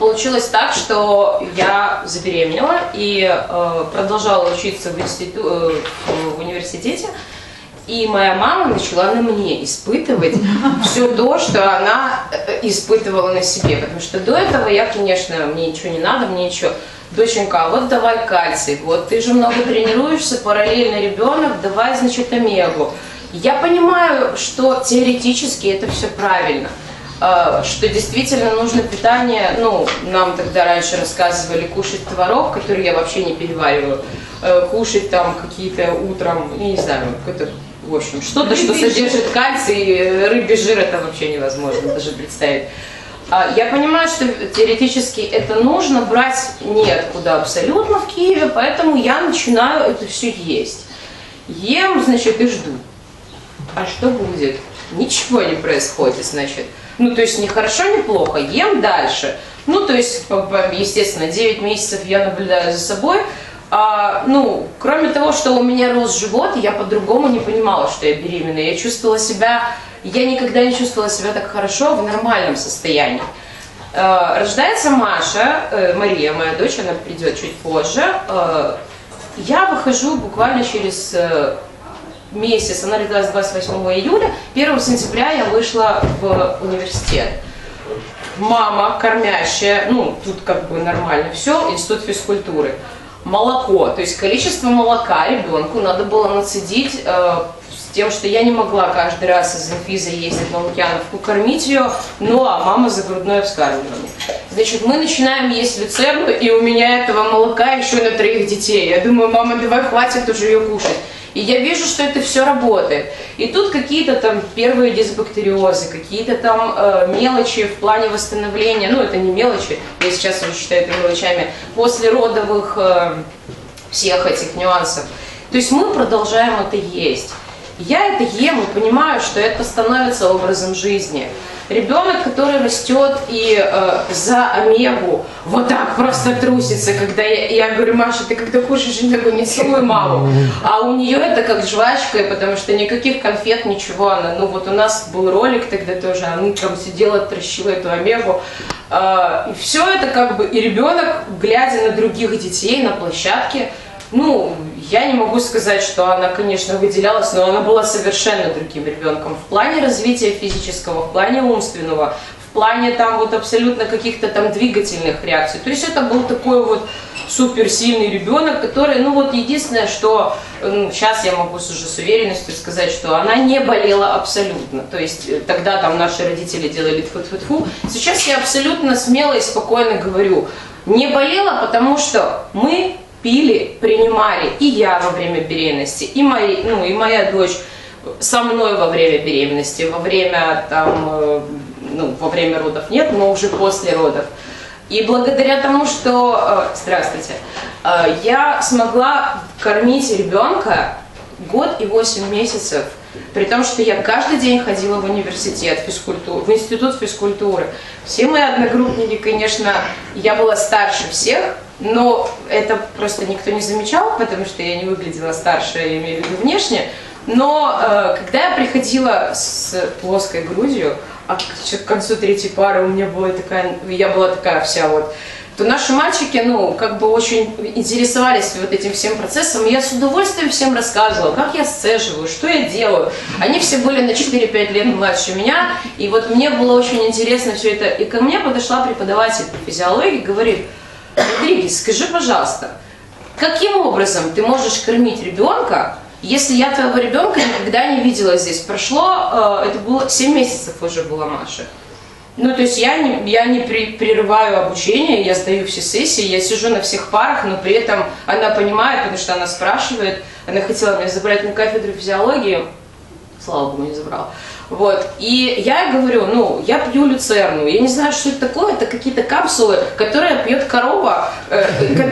получилось так, что я забеременела и продолжала учиться в университете. И моя мама начала на мне испытывать все то, что она испытывала на себе. Потому что до этого я, конечно, мне ничего не надо, мне ничего. Доченька, вот давай кальций, вот ты же много тренируешься, параллельно ребенок, давай, значит, омегу. Я понимаю, что теоретически это все правильно. Что действительно нужно питание, ну, нам тогда раньше рассказывали, кушать творог, который я вообще не перевариваю, кушать там какие-то утром, я не знаю, в общем, что-то, что содержит кальций, рыбий жир, это вообще невозможно даже представить. Я понимаю, что теоретически это нужно, брать неоткуда абсолютно в Киеве, поэтому я начинаю это все есть. Ем, значит, и жду. А что будет? Ничего не происходит, значит. Ну, то есть, не хорошо, не плохо, ем дальше. Ну, то есть, естественно, 9 месяцев я наблюдаю за собой. Ну, кроме того, что у меня рос живот, я по-другому не понимала, что я беременна. Я чувствовала себя, я никогда не чувствовала себя так хорошо в нормальном состоянии. Рождается Маша, Мария, моя дочь, она придет чуть позже. Я выхожу буквально через... месяц, она родилась 28 июля, 1 сентября я вышла в университет. Мама кормящая, ну, тут как бы нормально все, институт физкультуры. Молоко, то есть количество молока ребенку надо было нацедить с тем, что я не могла каждый раз из Афизы ездить на Лукьяновку, кормить ее, ну, а мама за грудное вскармливание. Значит, мы начинаем есть Люцерну, и у меня этого молока еще на 3 детей. Я думаю, мама, давай, хватит уже ее кушать. И я вижу, что это все работает. И тут какие-то там первые дисбактериозы, какие-то там мелочи в плане восстановления. Ну, это не мелочи, я сейчас уже считаю это мелочами. После родовых всех этих нюансов. То есть мы продолжаем это есть. Я это ем и понимаю, что это становится образом жизни. Ребенок, который растет и за омегу вот так просто трусится, когда я говорю, Маша, ты когда кушаешь, я говорю, не целуй маму. А у нее это как жвачка, потому что никаких конфет, ничего. Она, ну вот у нас был ролик тогда тоже, она там сидела, тращила эту омегу. И все это как бы, и ребенок, глядя на других детей на площадке, ну, я не могу сказать, что она, конечно, выделялась, но она была совершенно другим ребенком в плане развития физического, в плане умственного, в плане там вот абсолютно каких-то там двигательных реакций. То есть это был такой вот суперсильный ребенок, который, ну вот единственное, что ну, сейчас я могу уже с уверенностью сказать, что она не болела абсолютно. То есть тогда там наши родители делали тьфу-тьфу-тьфу. Сейчас я абсолютно смело и спокойно говорю, не болела, потому что мы... пили, принимали, и я во время беременности, и, моя дочь со мной во время беременности, во время, там, ну, во время родов нет, но уже после родов. И благодаря тому, что, здравствуйте, я смогла кормить ребенка год и 8 месяцев, при том, что я каждый день ходила в университет, в институт физкультуры. Все мои одногруппники, конечно, я была старше всех, но это просто никто не замечал, потому что я не выглядела старше, я имею в виду внешне. Но когда я приходила с плоской грудью, а к концу 3-й пары у меня была такая, я была такая вся вот, то наши мальчики, ну, как бы очень интересовались вот этим всем процессом. Я с удовольствием всем рассказывала, как я сцеживаю, что я делаю. Они все были на 4-5 лет младше меня, и вот мне было очень интересно все это. И ко мне подошла преподаватель по физиологии, говорит: Родригес, скажи, пожалуйста, каким образом ты можешь кормить ребенка, если я твоего ребенка никогда не видела здесь? Прошло, это было 7 месяцев уже была Маша. Ну, то есть я не прерываю обучение, я сдаю все сессии, я сижу на всех парах, но при этом она понимает, потому что она спрашивает, она хотела меня забрать на кафедру физиологии, слава богу, не забрала. Вот. И я говорю, ну, я пью Люцерну, я не знаю, что это такое, это какие-то капсулы, которые пьет корова,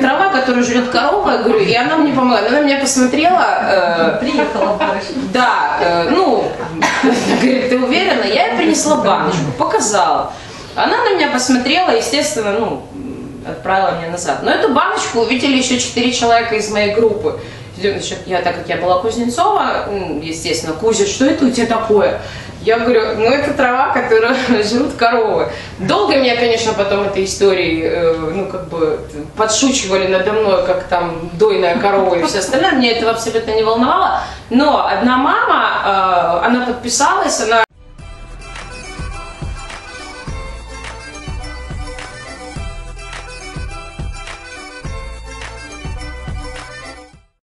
трава, которую жрет корова, я говорю, и она мне помогла, она на меня посмотрела, приехала больше. Да, ну, говорит, ты уверена? Я ей принесла баночку, показала. Она на меня посмотрела, естественно, ну, отправила меня назад. Но эту баночку увидели еще 4 человека из моей группы. Значит, я, так как я была Кузнецова, естественно, Кузя, что это у тебя такое? Я говорю, ну это трава, которую жрут коровы. Долго меня, конечно, потом этой историей, ну как бы, подшучивали надо мной, как там дойная корова и все остальное. Меня этого абсолютно не волновало. Но одна мама, она подписалась, она...